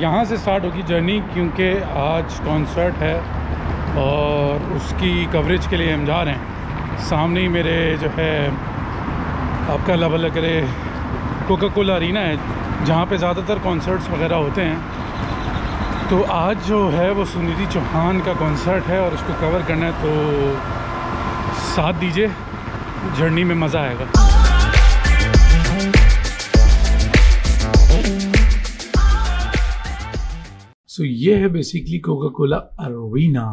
यहाँ से स्टार्ट होगी जर्नी, क्योंकि आज कॉन्सर्ट है और उसकी कवरेज के लिए हम जा रहे हैं। सामने ही मेरे जो है आपका लबल करे कोका कोला अरीना है, जहाँ पे ज़्यादातर कॉन्सर्ट्स वगैरह होते हैं। तो आज जो है वो सुनिधि चौहान का कॉन्सर्ट है और उसको कवर करना है, तो साथ दीजिए, जर्नी में मज़ा आएगा। सो ये है बेसिकली कोका कोला अरीना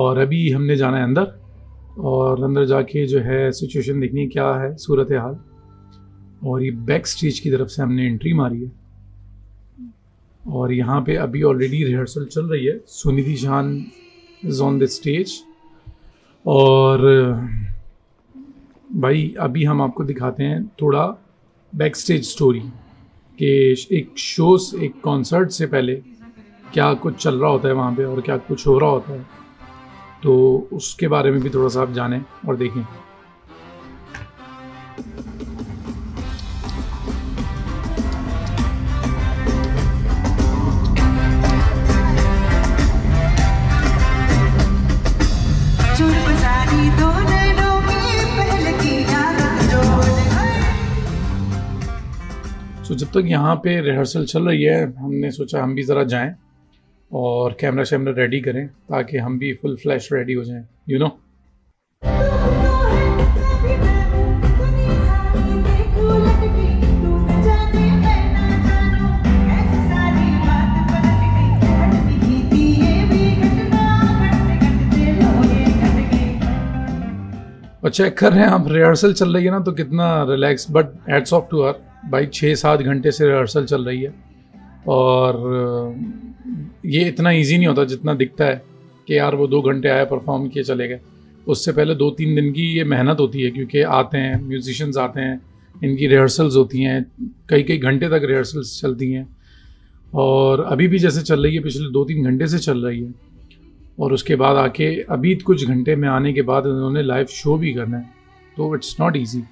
और अभी हमने जाना है अंदर और अंदर जाके जो है सिचुएशन देखनी है क्या है सूरत हाल। और ये बैक स्टेज की तरफ से हमने एंट्री मारी है और यहाँ पे अभी ऑलरेडी रिहर्सल चल रही है। Sunidhi Chauhan is on the stage और भाई अभी हम आपको दिखाते हैं थोड़ा बैक स्टेज स्टोरी कि एक कॉन्सर्ट से पहले क्या कुछ चल रहा होता है वहाँ पे और क्या कुछ हो रहा होता है, तो उसके बारे में भी थोड़ा सा आप जानें और देखें। तो जब तक यहाँ पे रिहर्सल चल रही है हमने सोचा हम भी ज़रा जाएं और कैमरा शैमरा रेडी करें ताकि हम भी फुल फ्लैश रेडी हो जाएं, यू नो। और चेक कर रहे हैं आप, रिहर्सल चल रही है ना तो कितना relax, but hats off to her भाई, 6-7 घंटे से रिहर्सल चल रही है और ये इतना इजी नहीं होता जितना दिखता है कि यार वो 2 घंटे आया परफॉर्म किए चले गए। उससे पहले 2-3 दिन की ये मेहनत होती है, क्योंकि आते हैं म्यूजिशियंस, आते हैं, इनकी रिहर्सल्स होती हैं, कई घंटे तक रिहर्सल्स चलती हैं और अभी भी जैसे चल रही है पिछले 2-3 घंटे से चल रही है। और उसके बाद आके अभी कुछ घंटे में आने के बाद उन्होंने लाइव शो भी करना है, तो इट्स नॉट ईजी।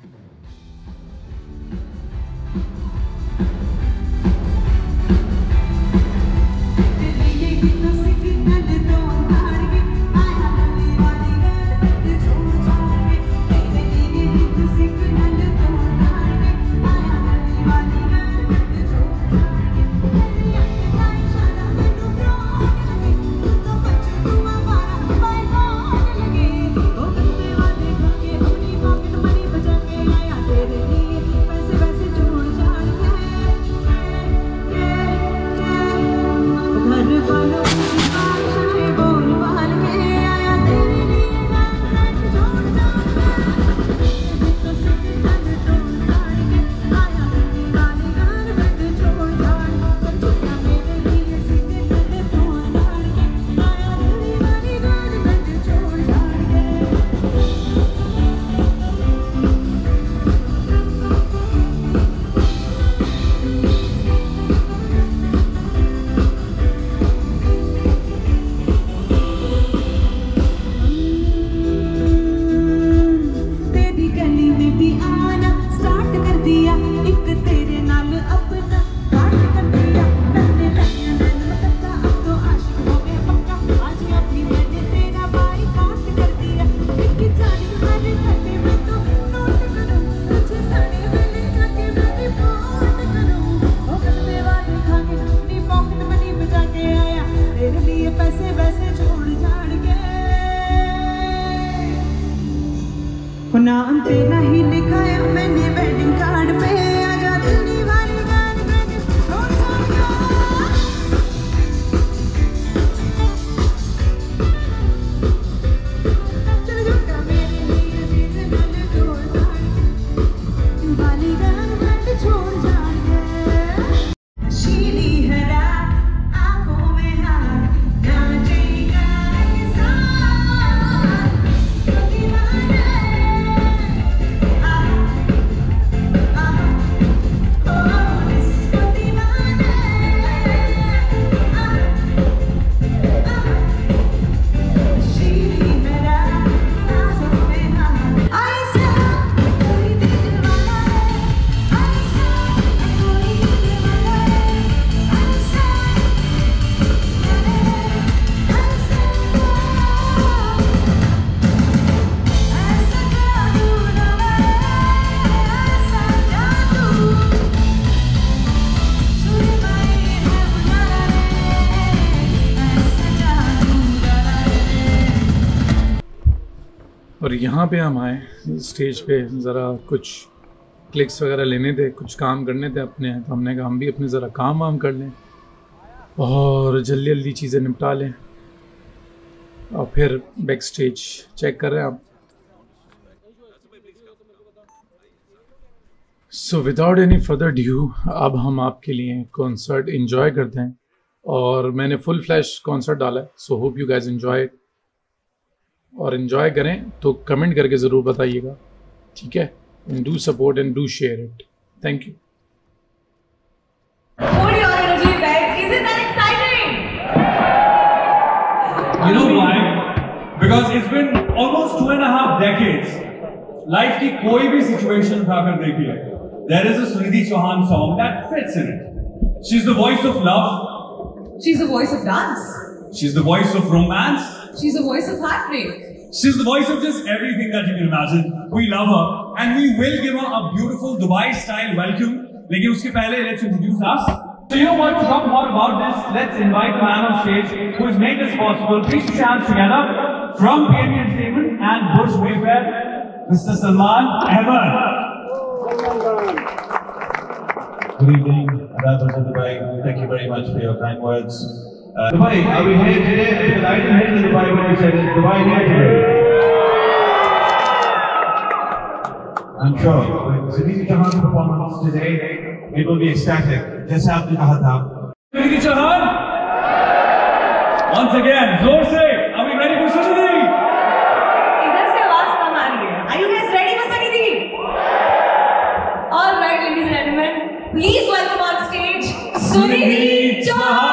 और यहाँ पे हम आए स्टेज पे, ज़रा कुछ क्लिक्स वगैरह लेने थे, कुछ काम करने थे अपने। तो हमने कहा हम भी अपने ज़रा काम वाम कर लें और जल्दी जल्दी चीज़ें निपटा लें और फिर बैक स्टेज चेक कर रहे हैं आप। So without any further due अब हम आपके लिए कॉन्सर्ट इन्जॉय करते हैं और मैंने फुल फ्लैश कॉन्सर्ट डाला है। So hope you guys enjoy और इन्जॉय करें तो कमेंट करके ज़रूर बताइएगा, ठीक है? And do support and do share it. Thank you. You know why? Because it's been almost 2.5 decades. Life की कोई भी situation उठाकर देखिए, there is a Sunidhi Chauhan song that fits in it. She's the voice of love. She's the voice of dance. She's the voice of romance. She's the voice of heartbreak. She's the voice of just everything that you can imagine. We love her and we will give her a beautiful Dubai-style welcome. लेकिन उसके पहले let's introduce us. So you know what, to talk more about this, let's invite the man on stage who has made this possible. Please put your hands together from AB Entertainment and Bush Wayfair, Mr. Salman Evan. Good evening, Radha Dubai. Thank you very much for your kind words. Dubai, are we here today? Because I didn't hear the Dubai when you said it. Dubai here today. I'm sure with Sunidhi Chauhan's performance today, it will be ecstatic, जैसे आपने कहा था। Sunidhi Chauhan, once again, जोर से, are we ready for Sunidhi? इधर से आवाज कम आ रही है। Are you guys ready for Sunidhi? All right, ladies and gentlemen, please welcome on stage Sunidhi Chauhan.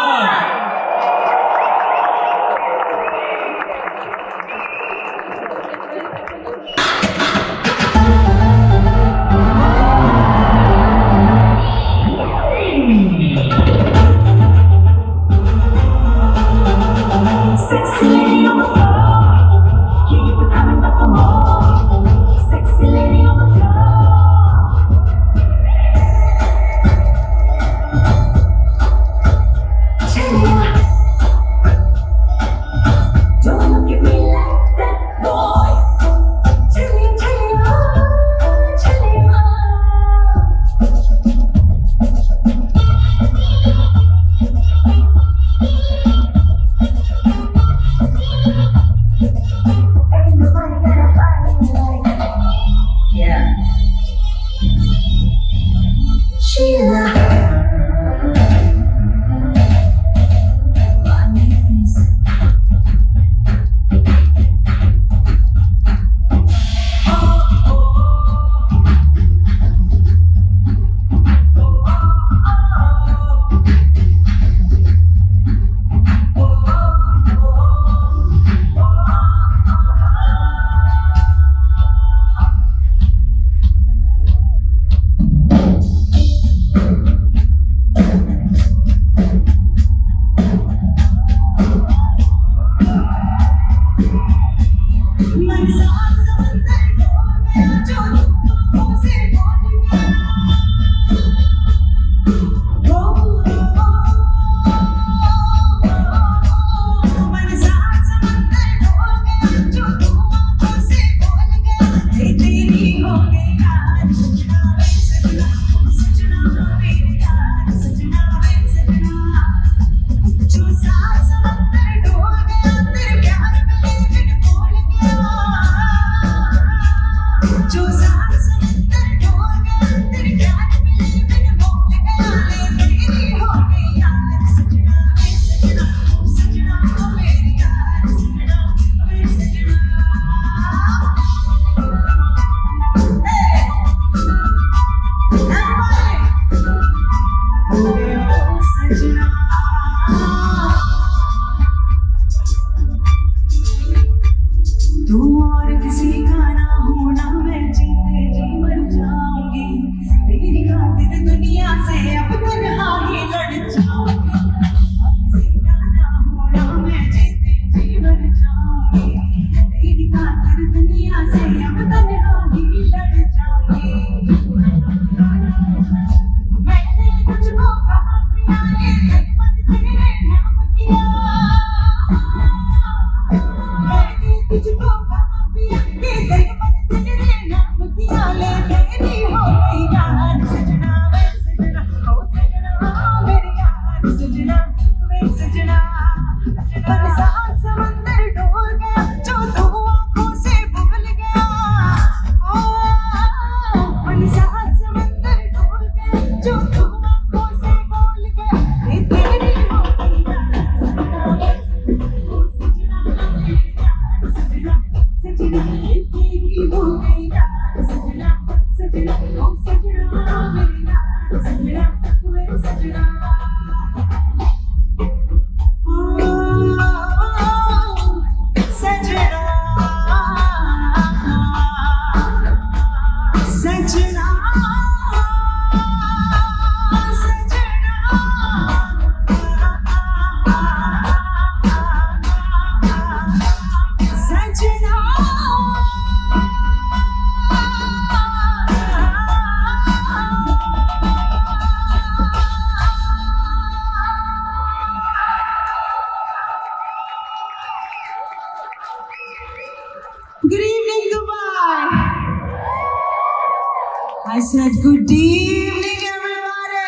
It's a pop, Good evening, Dubai. I said, good evening, everybody.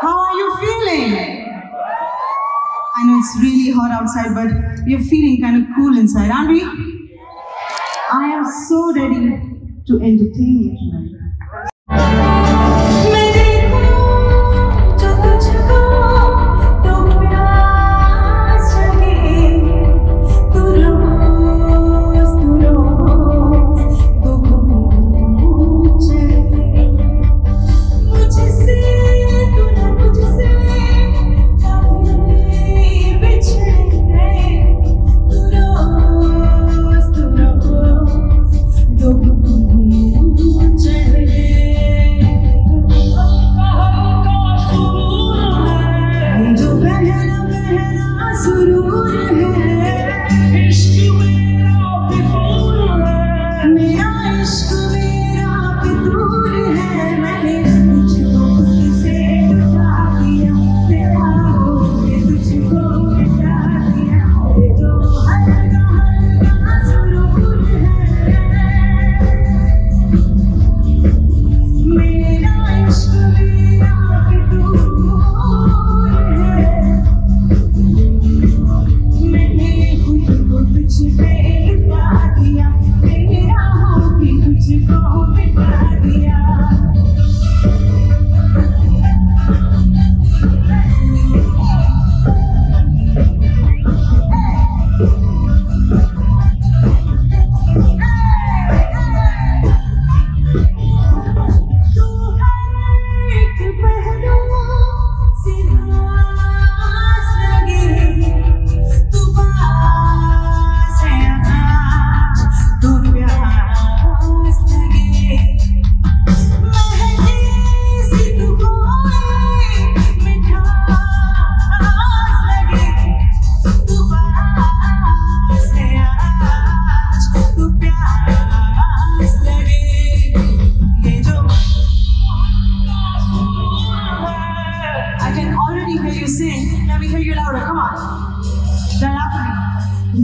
How are you feeling? I know it's really hot outside, but we're feeling kind of cool inside, aren't we? I am so ready to entertain you tonight.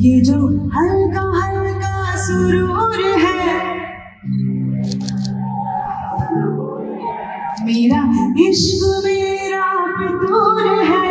ये जो हल्का हल्का सुरूर है मेरा इश्क मेरा फितूर है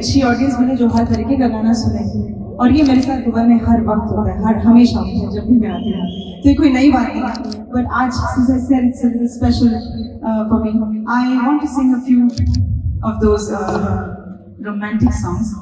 अच्छी ऑडियंस मैंने जो हर तरीके का गाना सुने और ये मेरे साथ दुबई में हर वक्त होता है, हर हमेशा जब भी मैं आती हूँ तो ये कोई नई बात नहीं, बट आज since I said it's a little special for me. I want to sing a few of those romantic songs.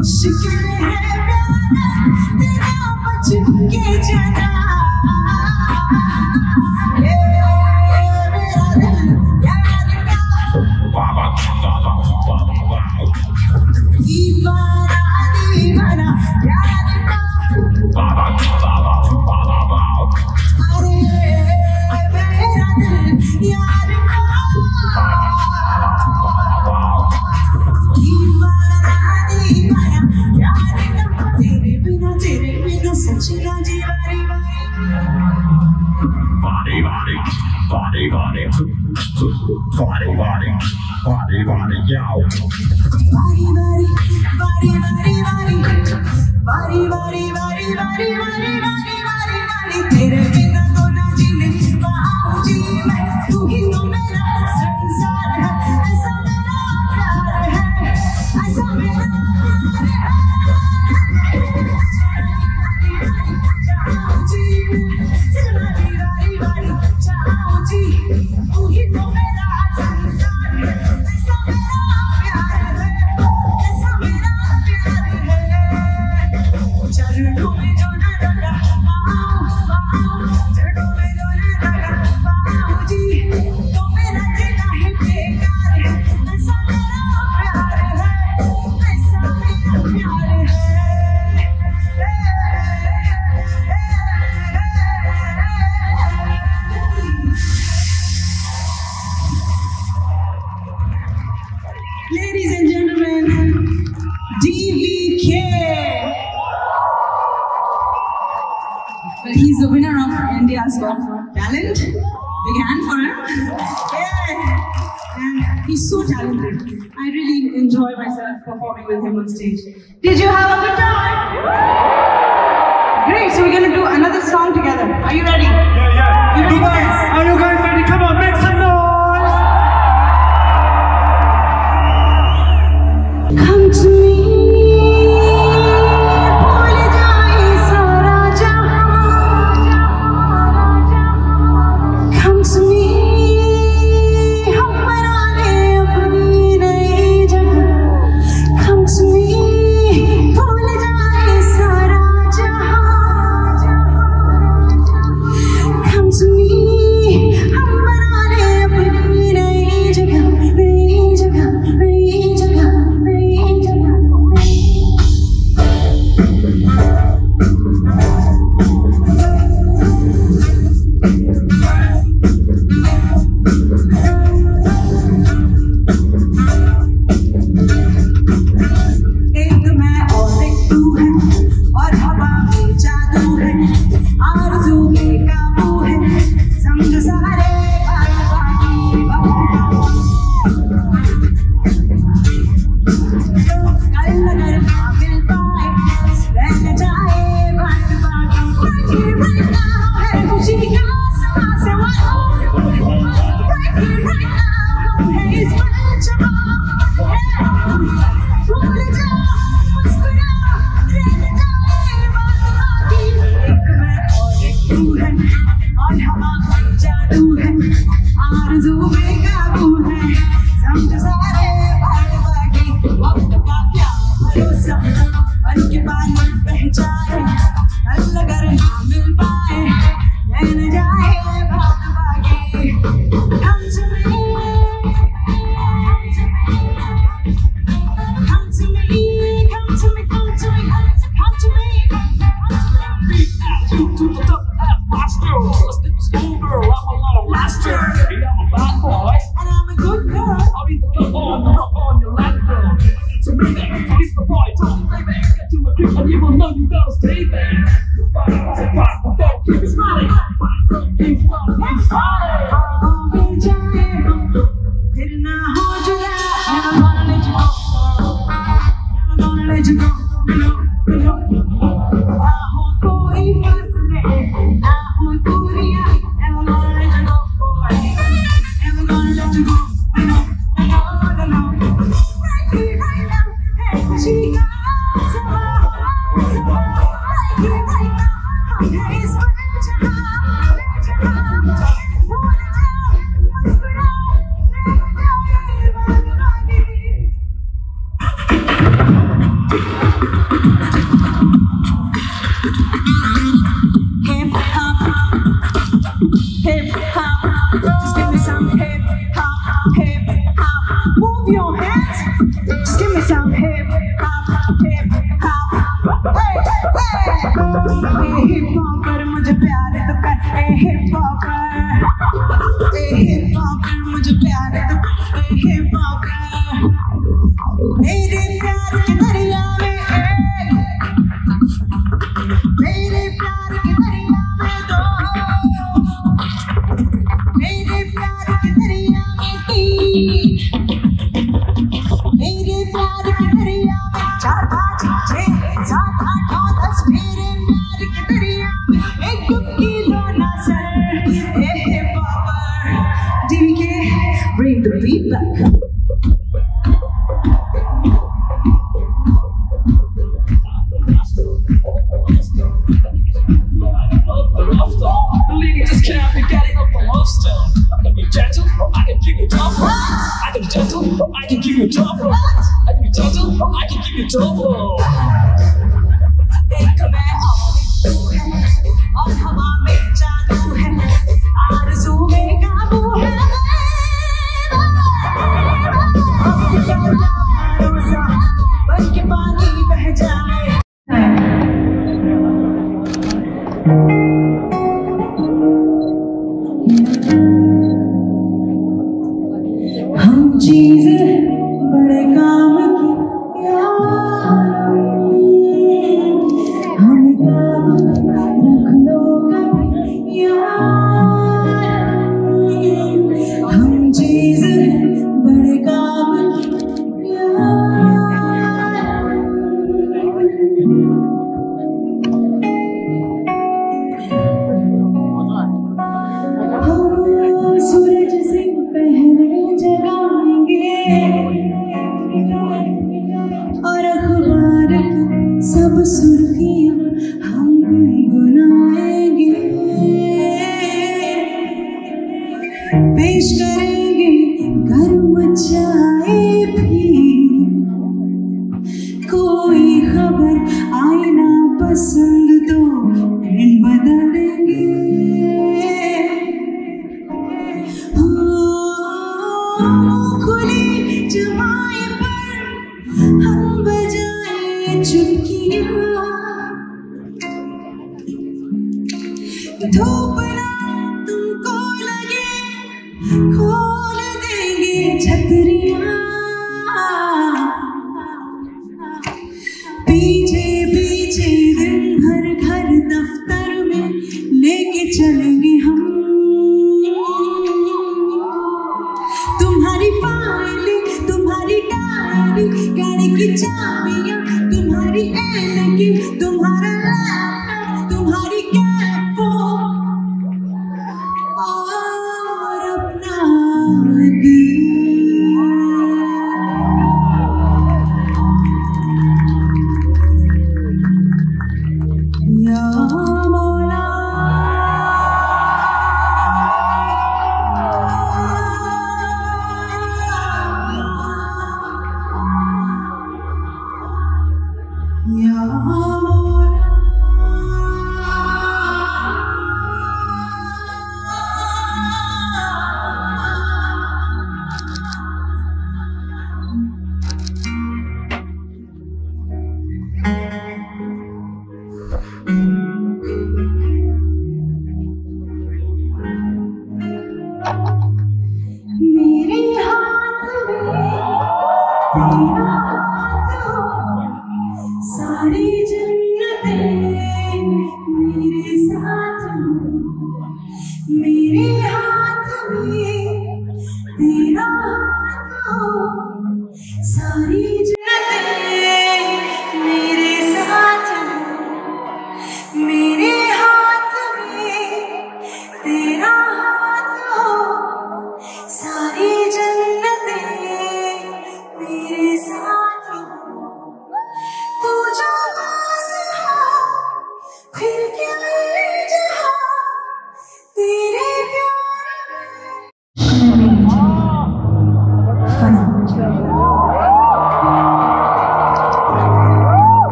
She can have Ya Mawla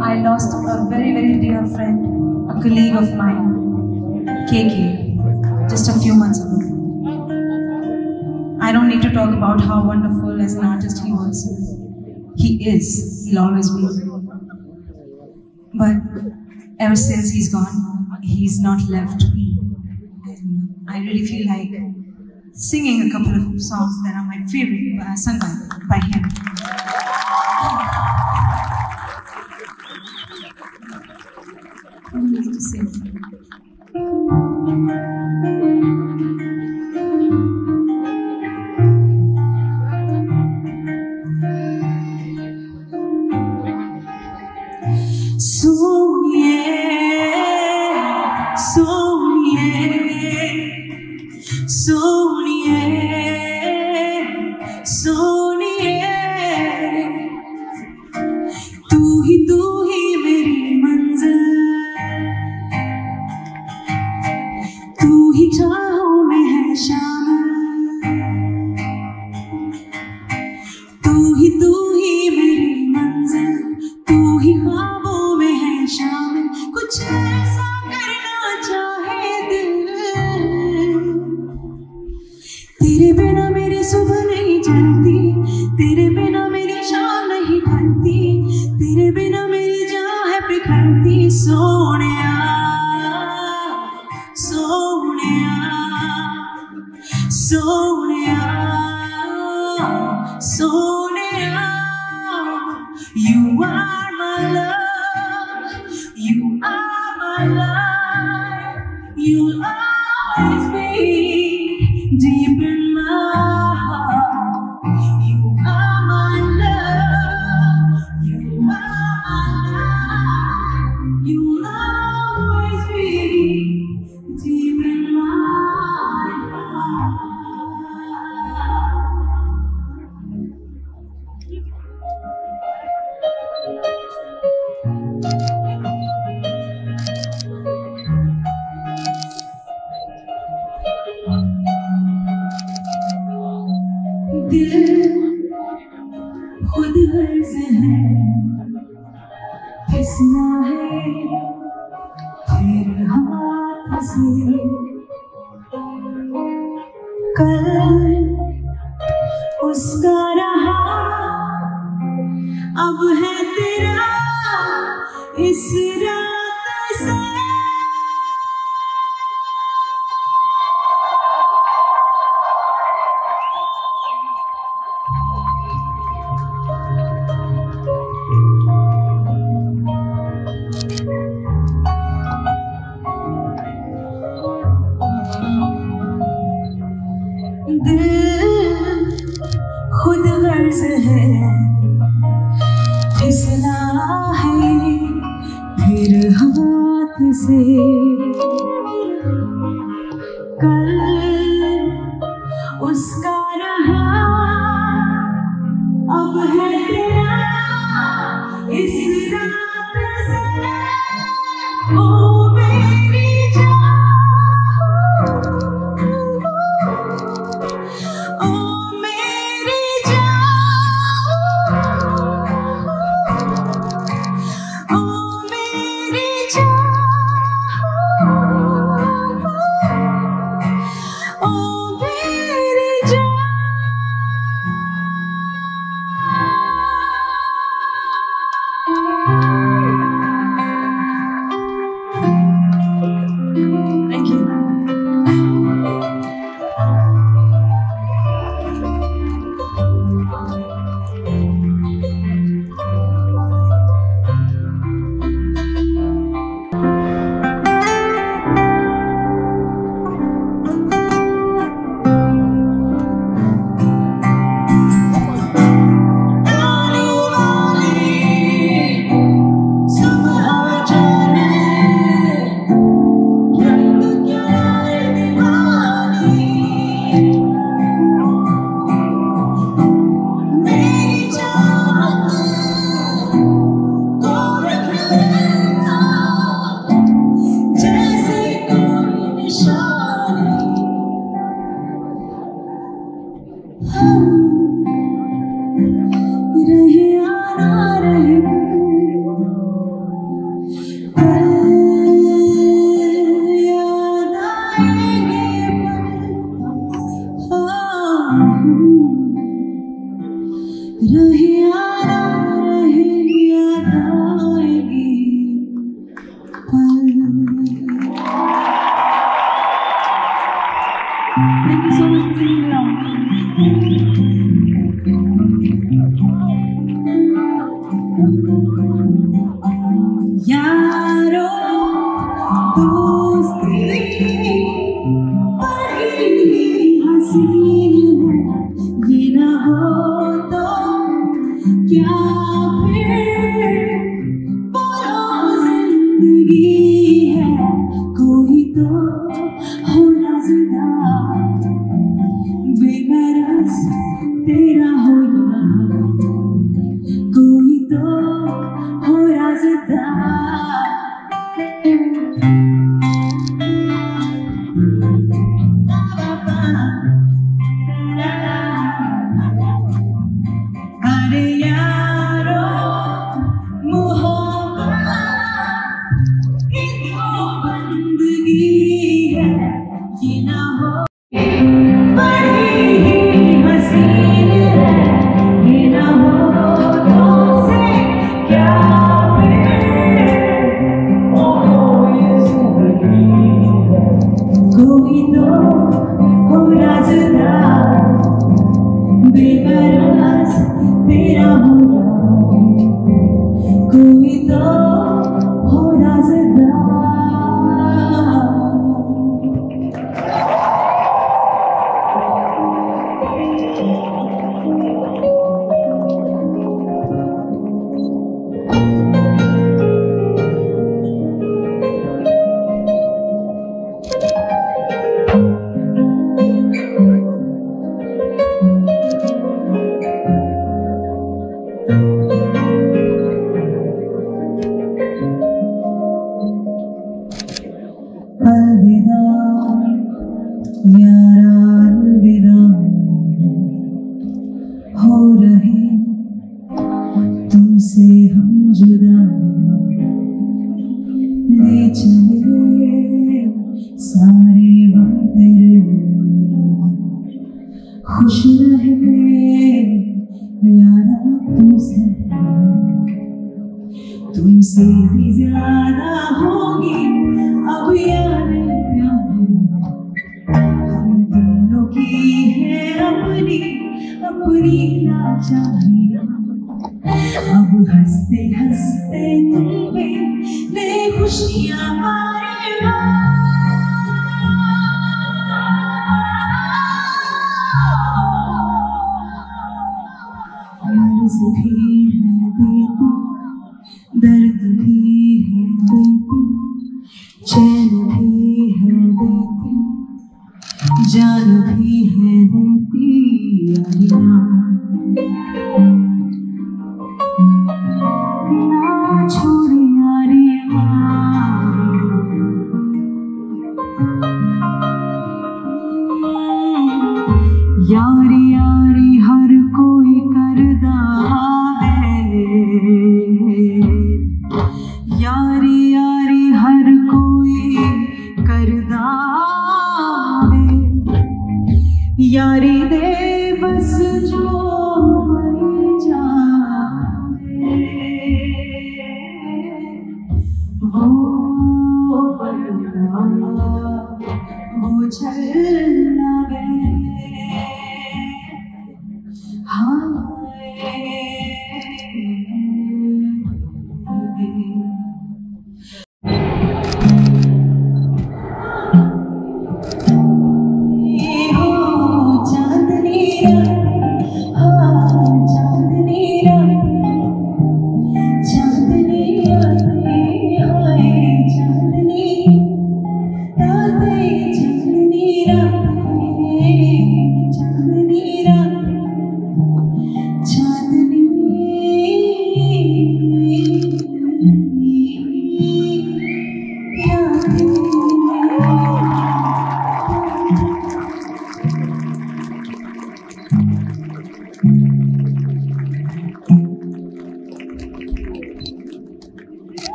I lost a very, very dear friend, a colleague of mine, KK, just a few months ago. I don't need to talk about how wonderful as an artist he was. He is. He'll always be. But ever since he's gone, he's not left me. And I really feel like singing a couple of songs that are my favorite, sung by him. I'm going to sing.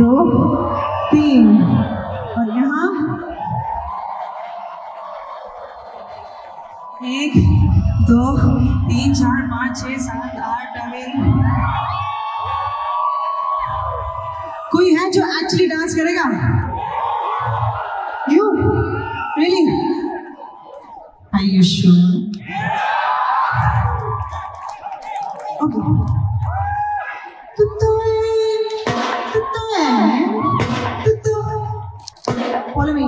दो, तीन, और यहाँ एक, दो, तीन, चार, पाँच, छः, सात, आठ, नौ। कोई है जो एक्चुअली डांस करेगा? You? Really? Are you sure? Okay. Follow me.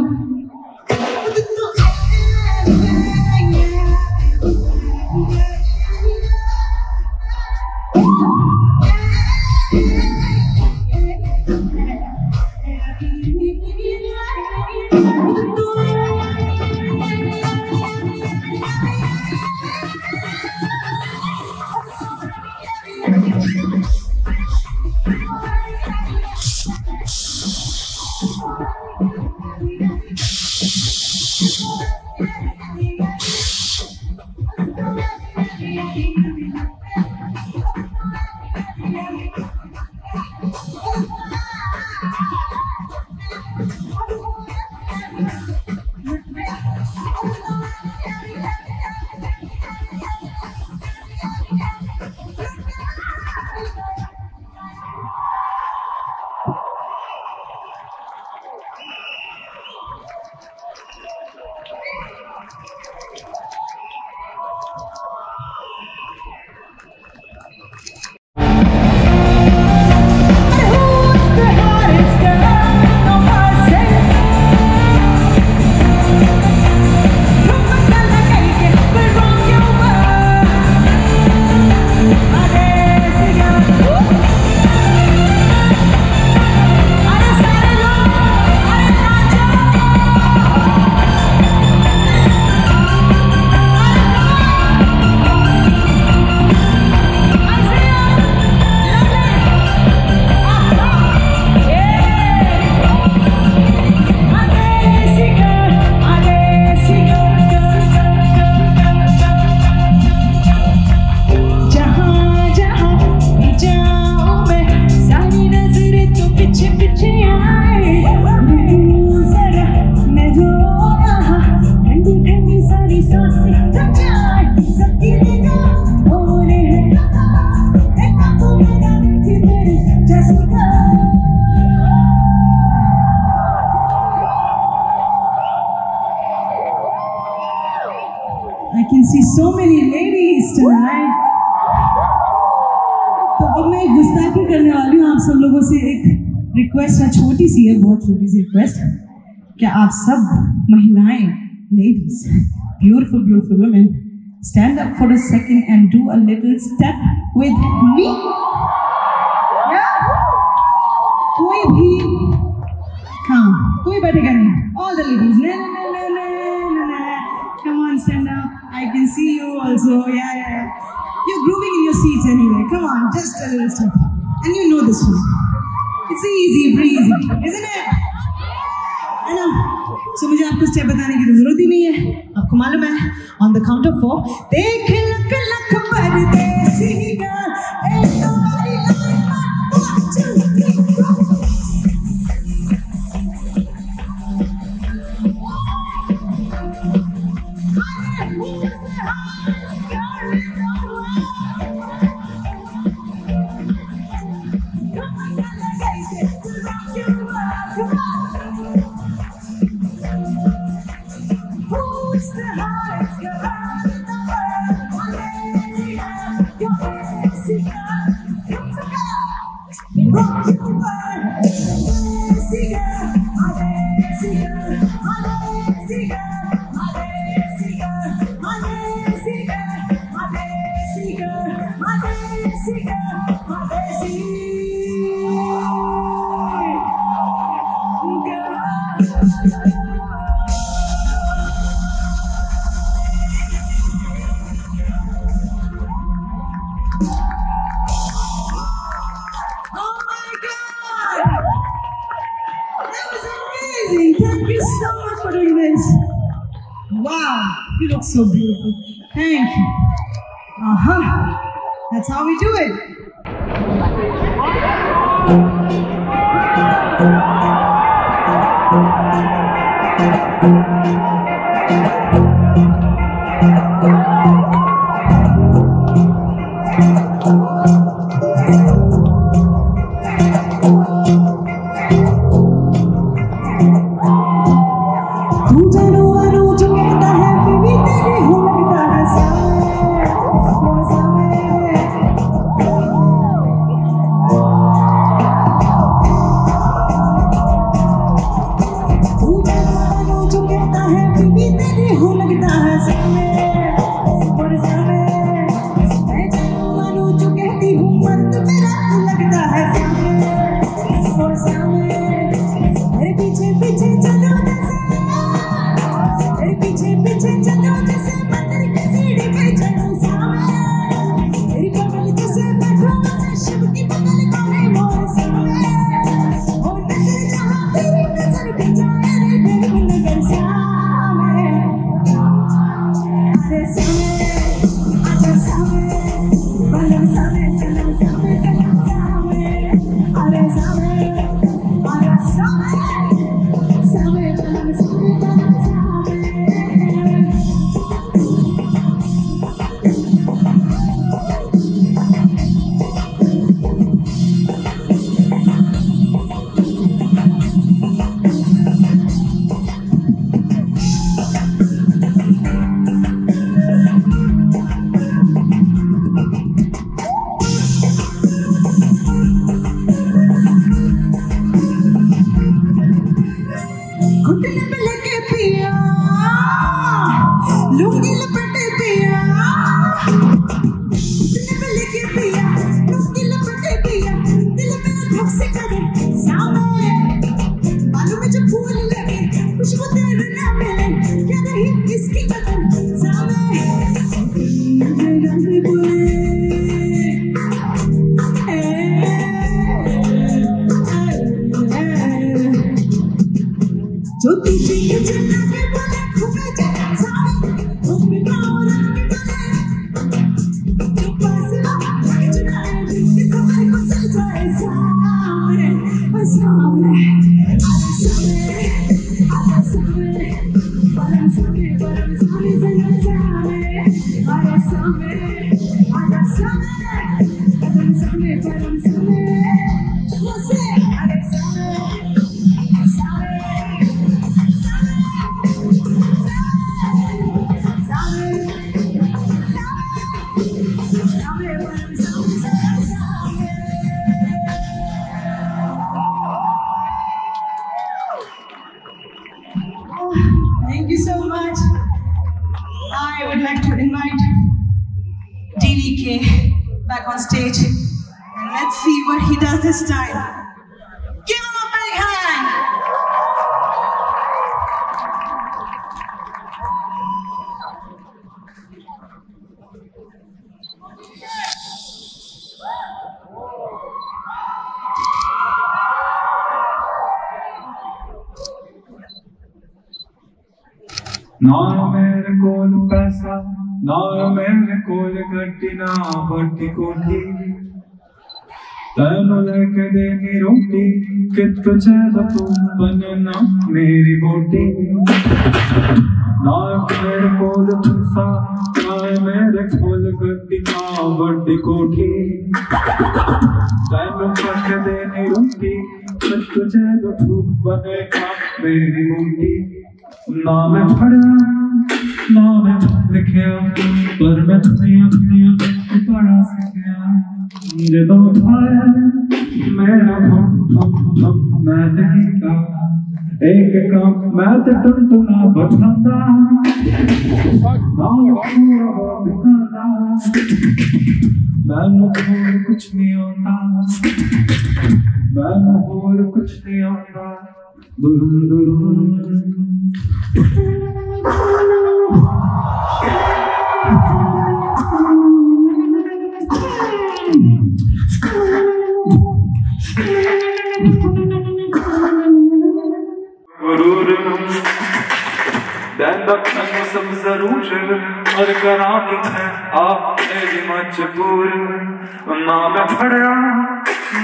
I can see so many ladies tonight. तो अब मैं एक गुस्ताखी करने वाली हूँ आप सब लोगों से एक रिक्वेस्ट है छोटी सी है बहुत छोटी सी रिक्वेस्ट क्या आप सब महिलाएं ladies beautiful beautiful women stand up for a second and do a little step with me. Yeah. कोई भी हाँ कोई बैठेगा नहीं all the ladies ले ले ले ले Come on, stand up. I can see you also. Yeah, yeah, yeah. You're grooving in your seats anyway. Come on, just a little step. And you know this one. It's easy, breezy, isn't it? I know. So, मुझे आपको step बताने की ज़रूरत ही नहीं है. आपको मालूम है? On the count of 4. देख लक लक परदेसी गाल ऐसा मेरी life one two three four. So beautiful. Thank you. That's how we do it.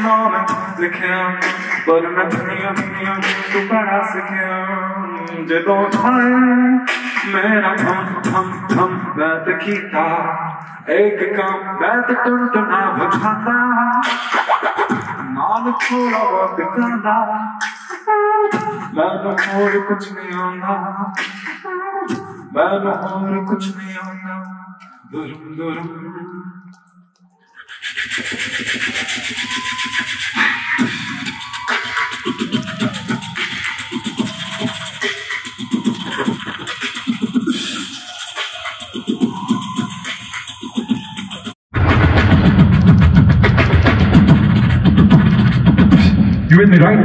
moment with him, but I'm not real to pass again. They don't mind, man, I come, that the kita, egg come, that the turtana, but hana, not a fool of the kana, that the whole puts me on that, the whole puts me on that. You with me, right?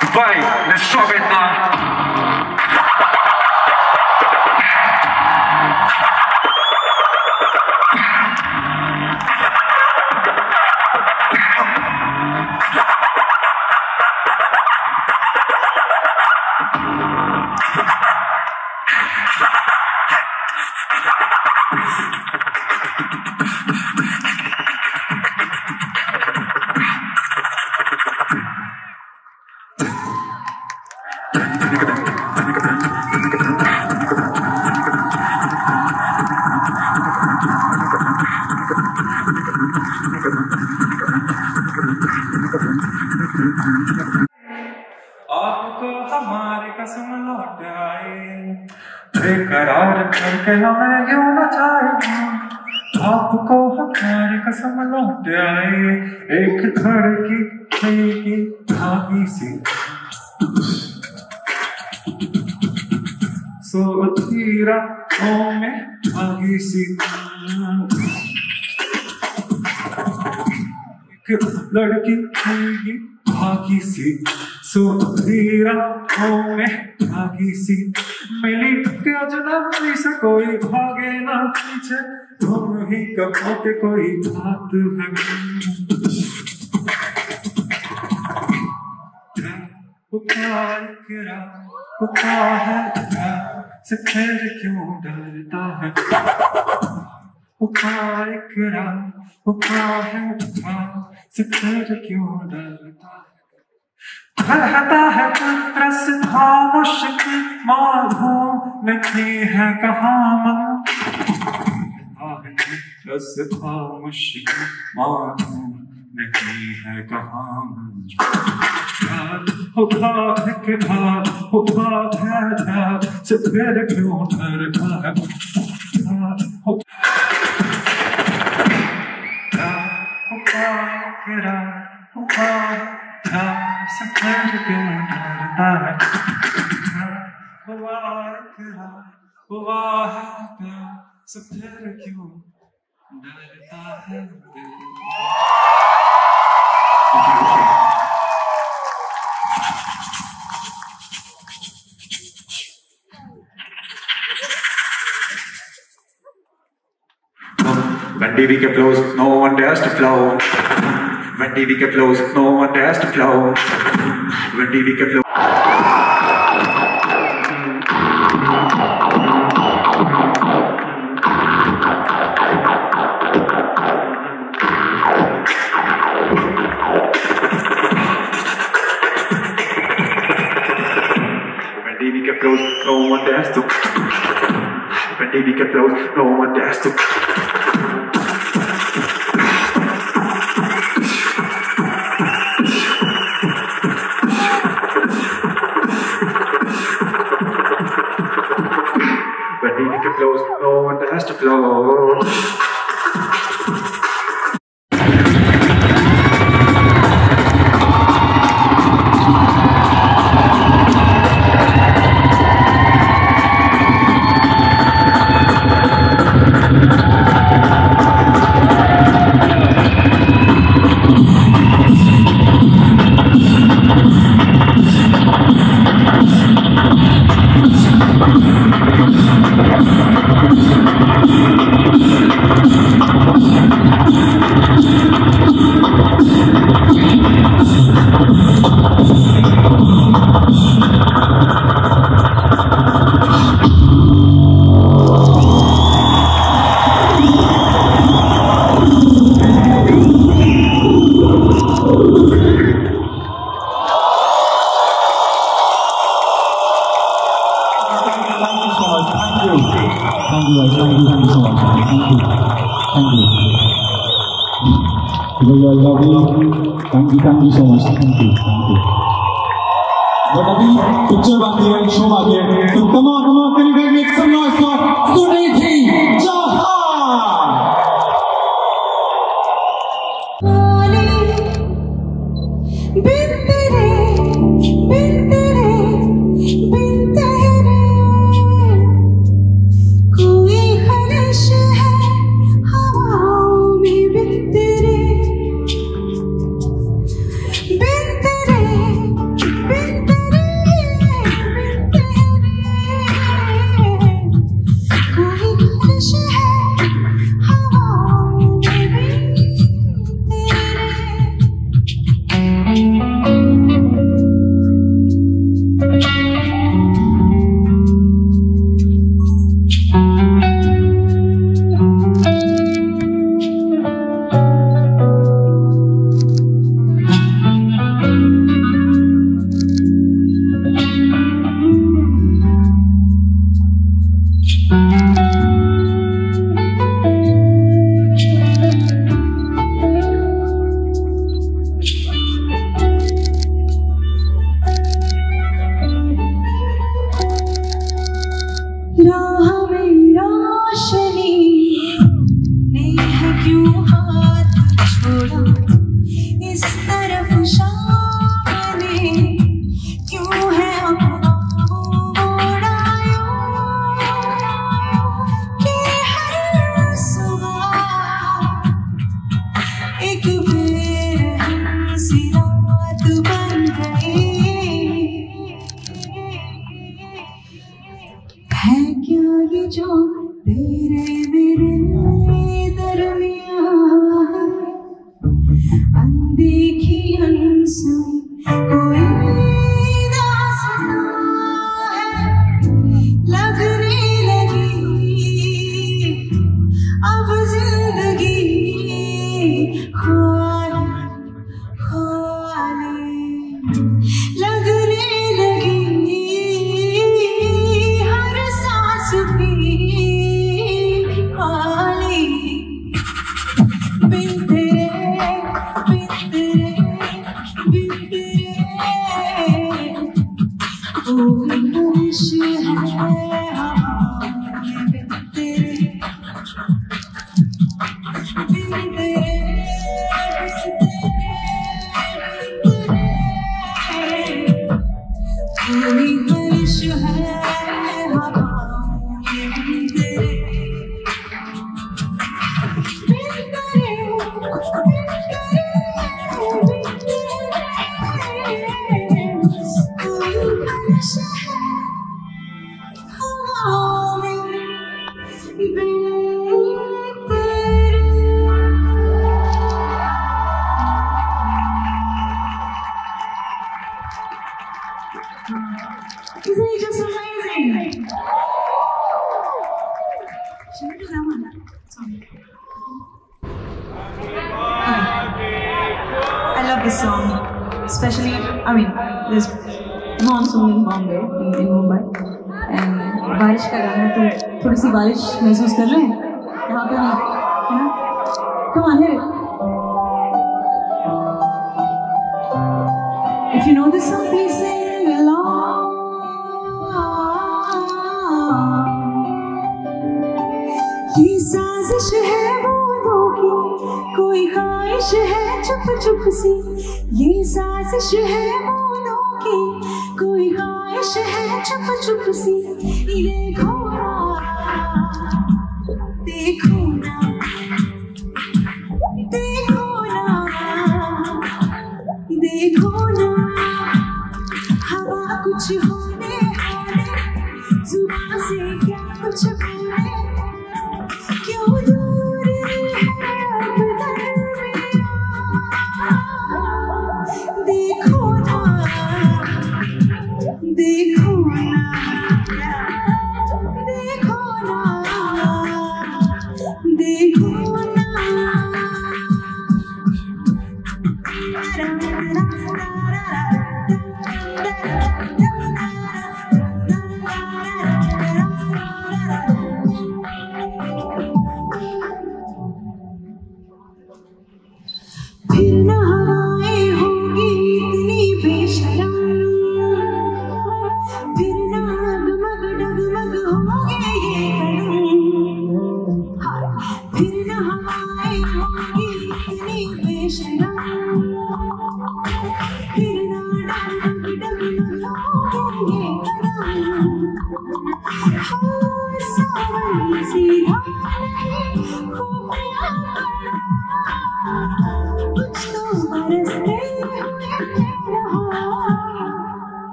Dubai, let's drop it now. बेकरार करके हमें यूं मचाएगा, आपको हमारी कसम लौट आई, एक धड़की की धागी सी सोती रातों में धागी सी, एक लड़की की धागी सी सोती रातों में धागी सी, मिली क्या जन्म से कोई भागे ना पीछे, तुम ही कहो के कोई बात है। पुकार करा पुकार से फिर क्यों डरता है, पुकार करा से फिर क्यों डरता है, रहता है तरस था मुश्किल माधो नहीं है कहाँ मन, तरस था मुश्किल माधो नहीं है कहाँ मन, उठा है से फिर क्यों डरता है, उठा सफ़र क्यों डरता है, हुआ है क्या सफ़र क्यों डरता है। When TV ke close, no one dares to flow. When TV ke close, no one dares to flow. When TV ke close. get close, no one dares to. When they get close, no one dares to. When they get close, no one dares to flow. Thank you so much. Thank you. But abhi picture baaki hai, show baaki hai. So come on, can you guys make some noise for Sunidhi Chauhan? Song, especially, I mean, there's monsoon in Bombay in Mumbai and बारिश का गाना तो थोड़ी सी बारिश महसूस कर रहे हैं यहाँ पे है ना Come on, hit it. If you know this song, please sing along. ये साजिश है बूंदों की, कोई ख्वाहिश है चुप चुप सी. ये साजिश है बूंदों की, कोई ख्वाहिश है चुप चुप सी. देखो ना, देखो ना.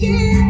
Come on,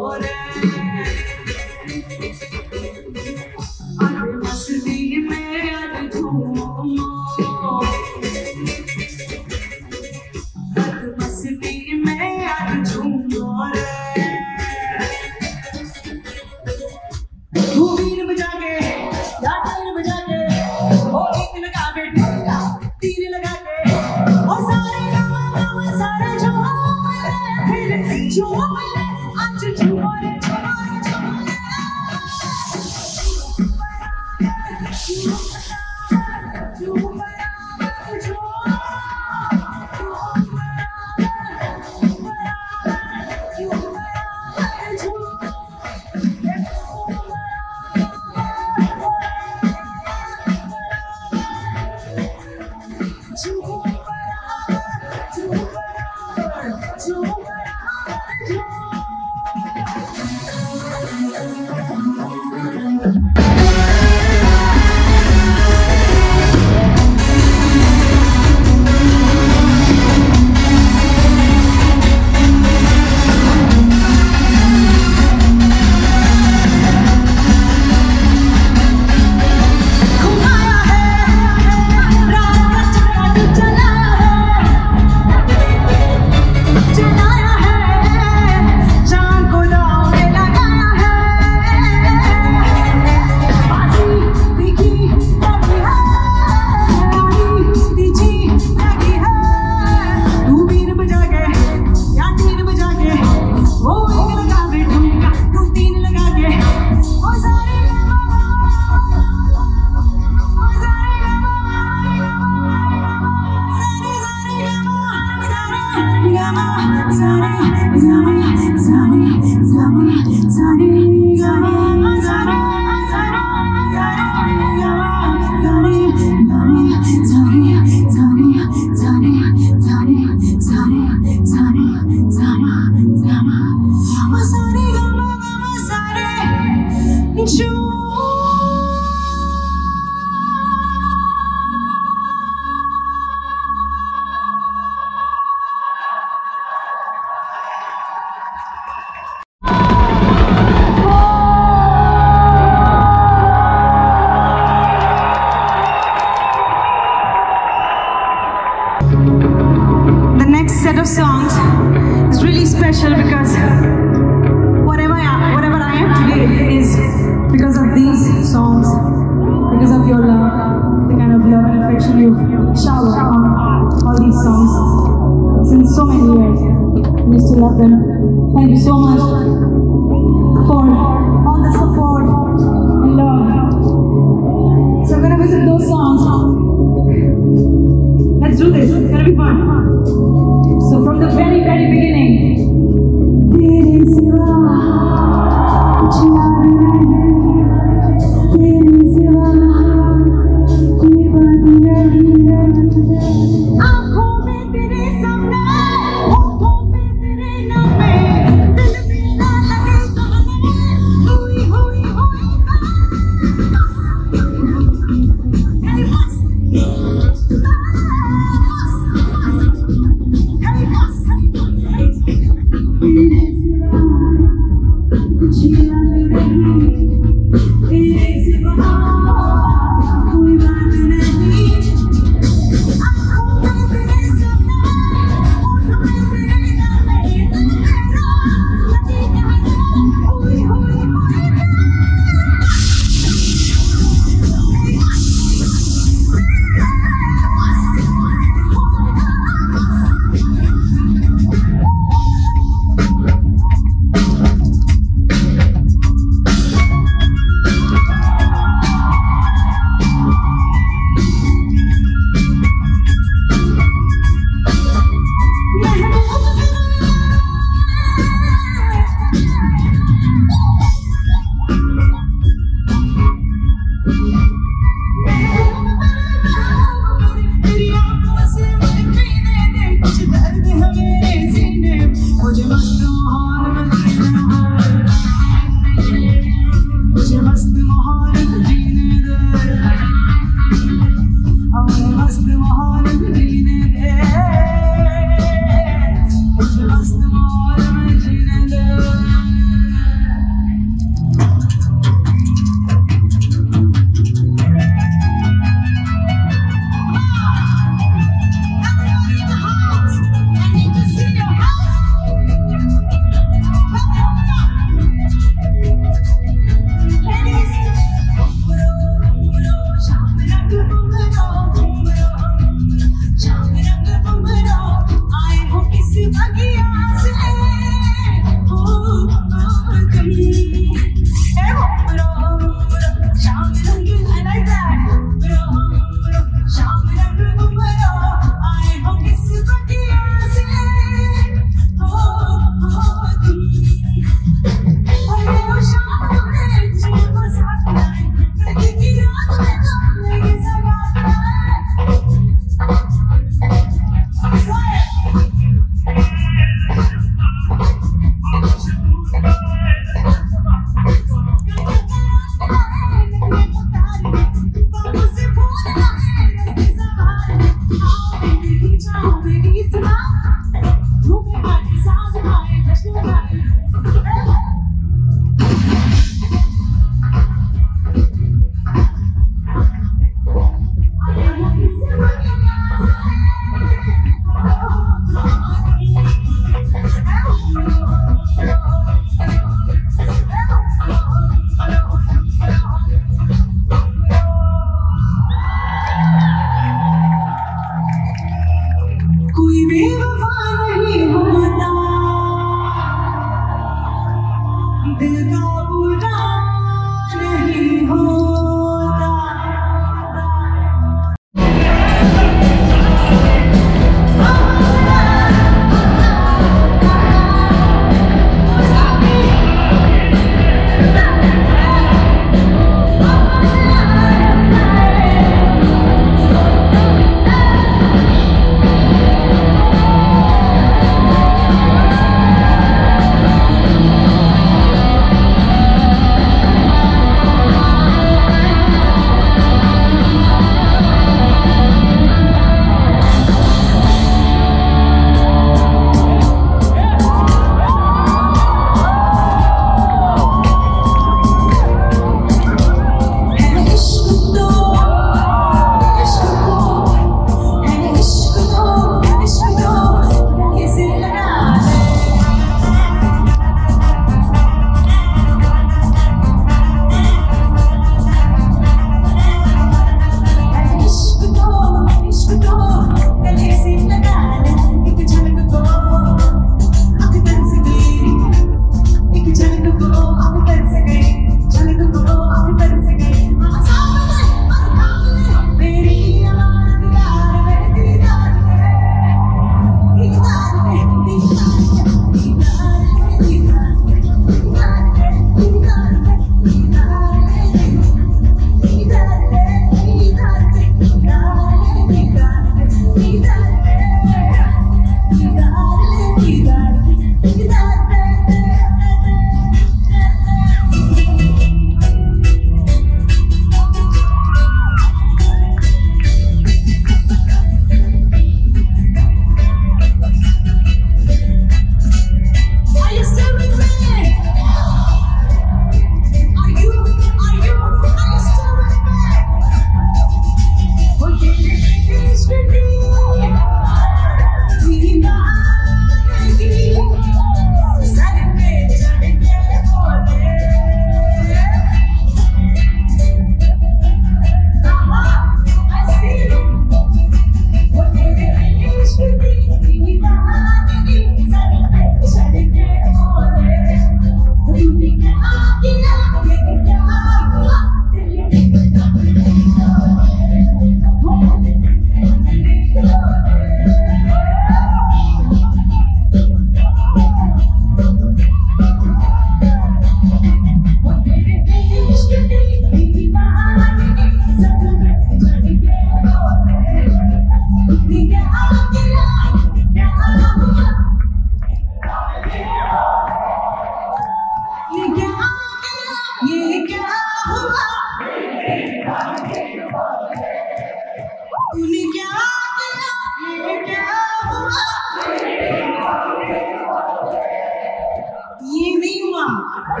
पता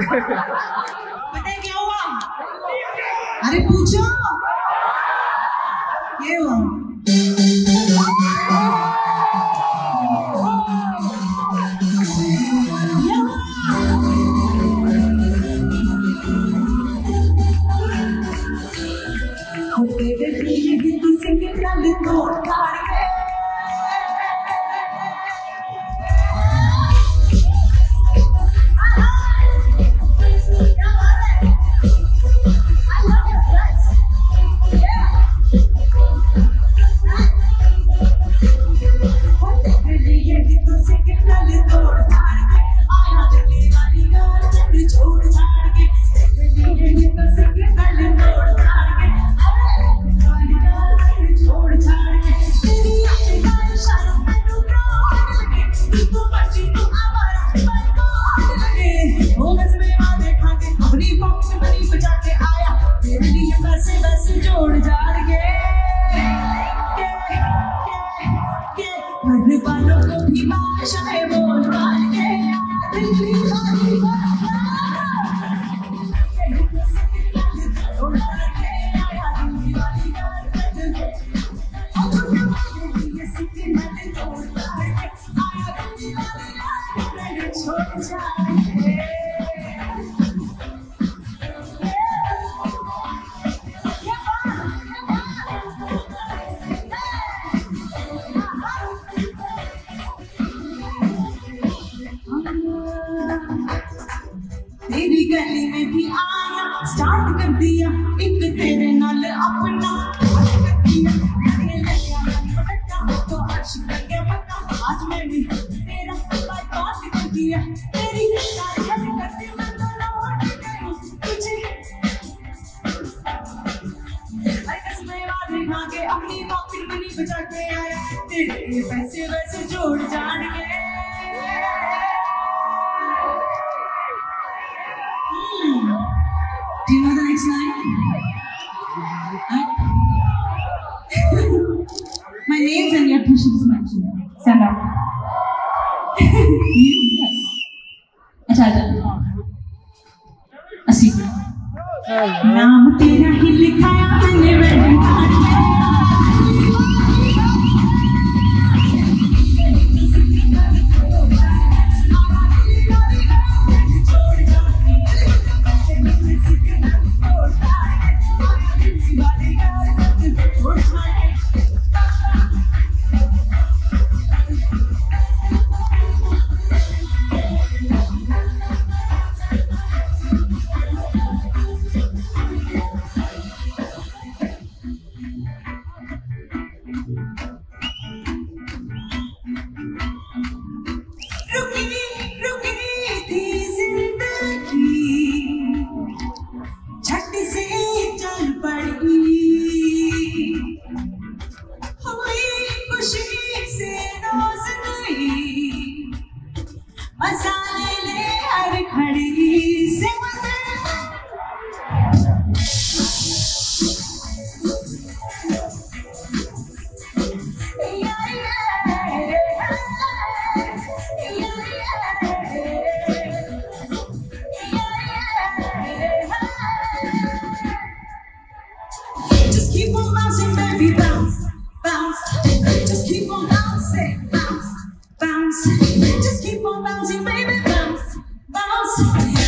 है क्या हुआ? अरे पूछो ये हुआ।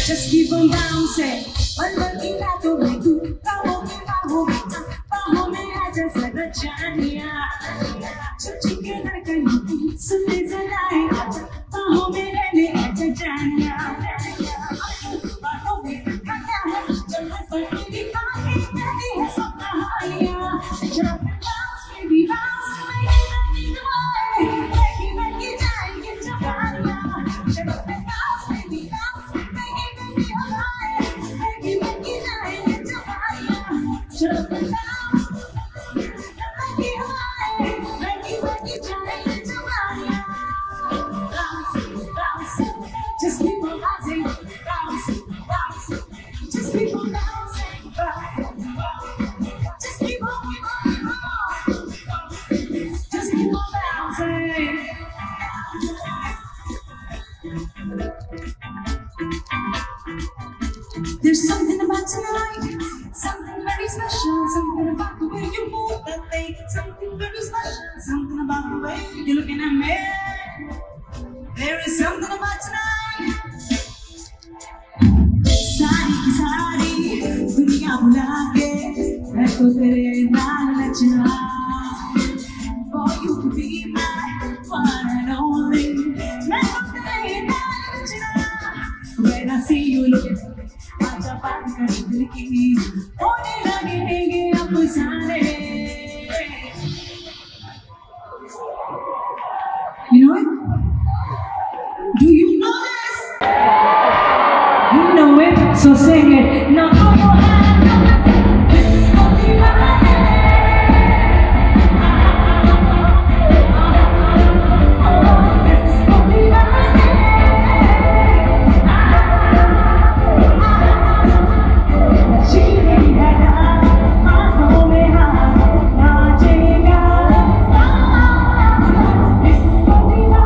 Just keep on bouncing, bouncing, bouncing. Something about the way you move that day. Something very special. Something about the way you're looking at me. There is something about tonight. Sari ki sari duniya bula ke main to tere naal nachna. For you to be my one and only. Main to tere naal nachna. When I see you look, aaja baat kar dil ki. Hone lagenge ab saare. You know it? Do you know this? You know it, so sing it. Now throw your hands up and sing. This is what we want. This is what we want. She made that I my home and I watching us. This is what we want.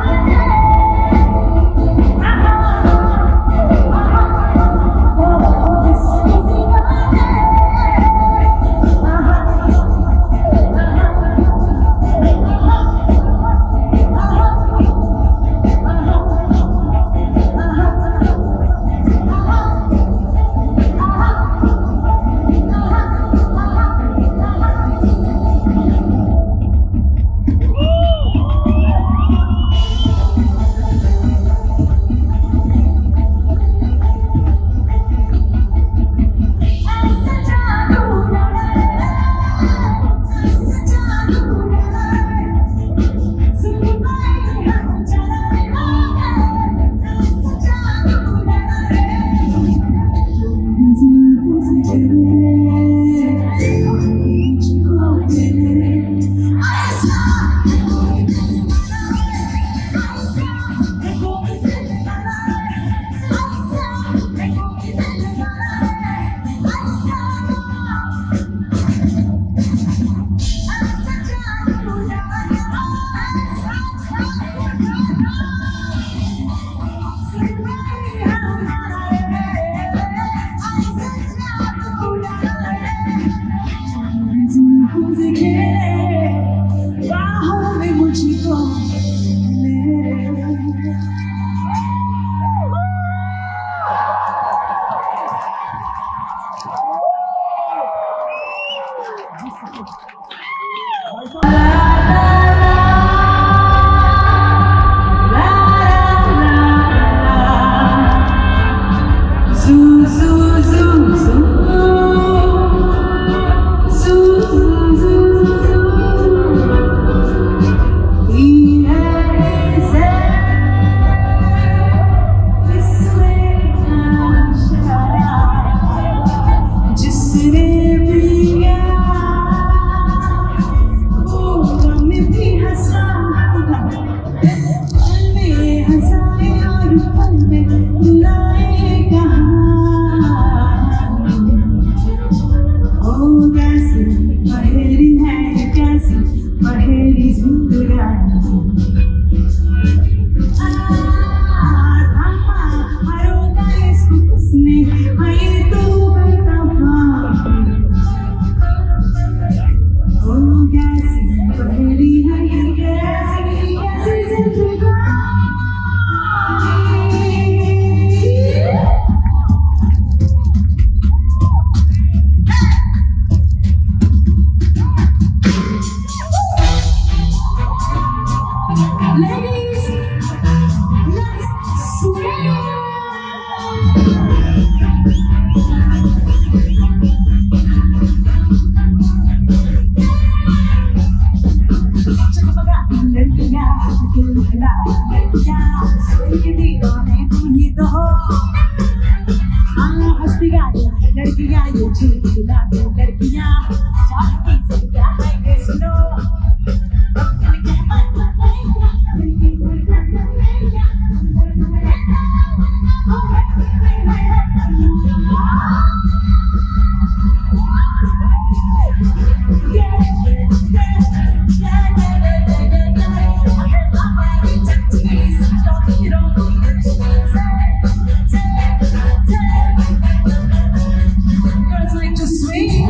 Just swing.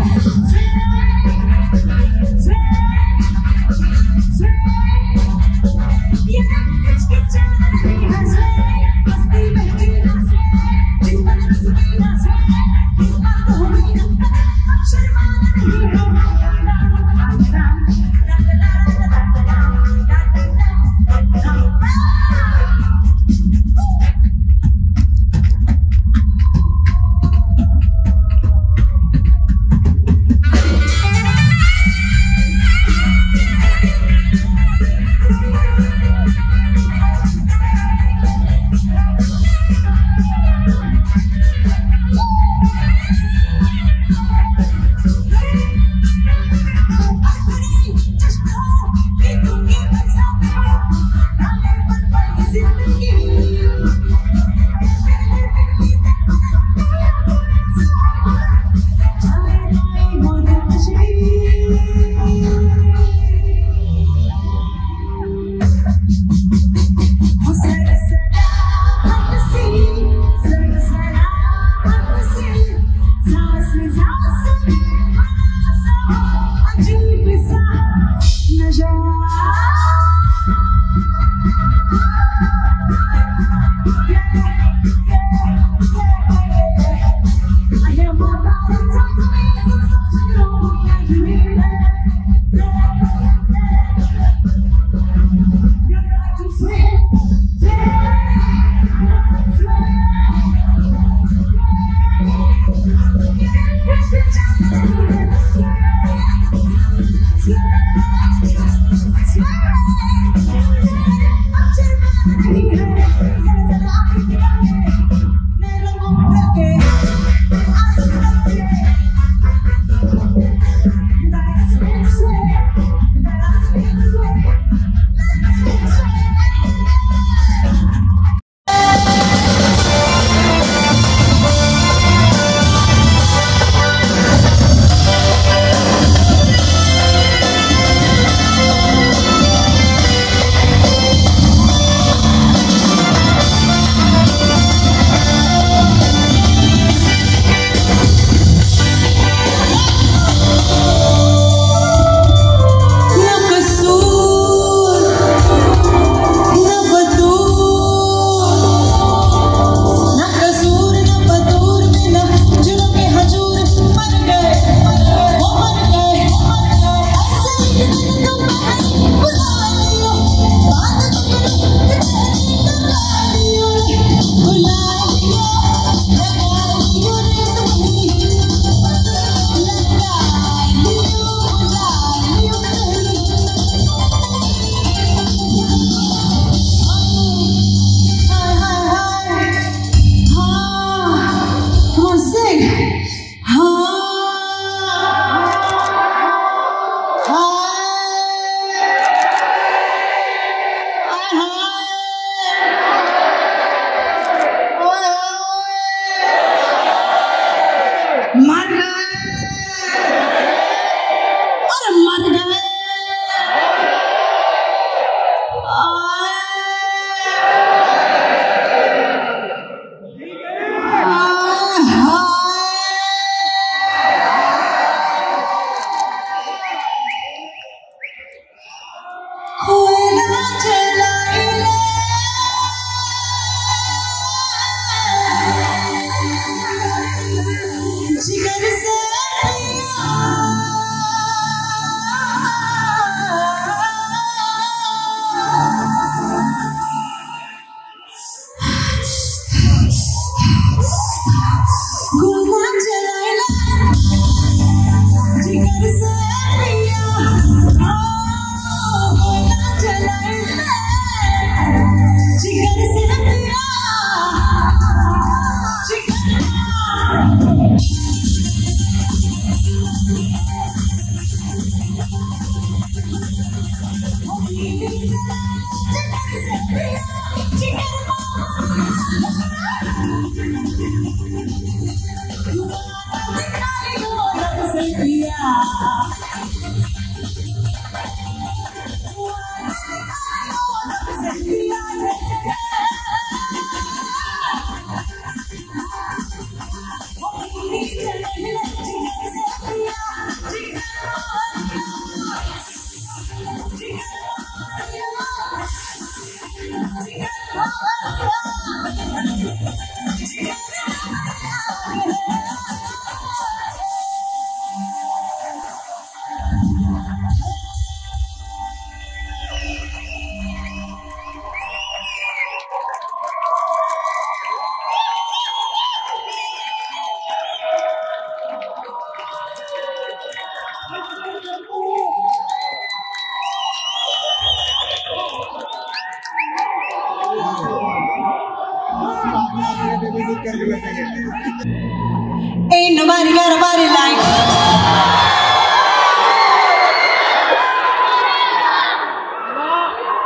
Ain't nobody got a body like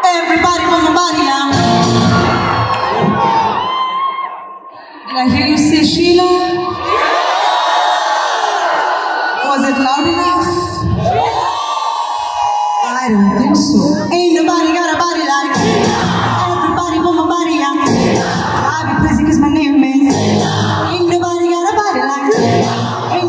everybody want my body out. Did I hear you say Sheila? Was it loud enough? I don't think so. Ain't nobody got a body like everybody want my body out. I be busy 'cause my name is. Ain't nobody got a body like me.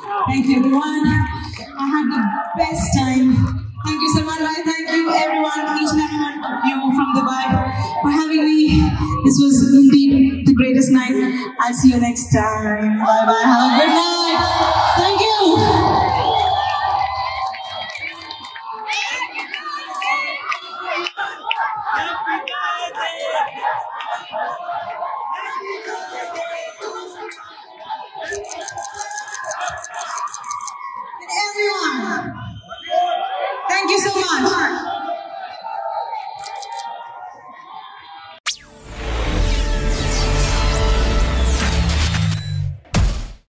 Thank you, everyone. I had the best time. Thank you, Salman Evan. Thank you, everyone, each and every one of you from Dubai for having me. This was indeed the greatest night. I'll see you next time. Bye-bye. Have a good night.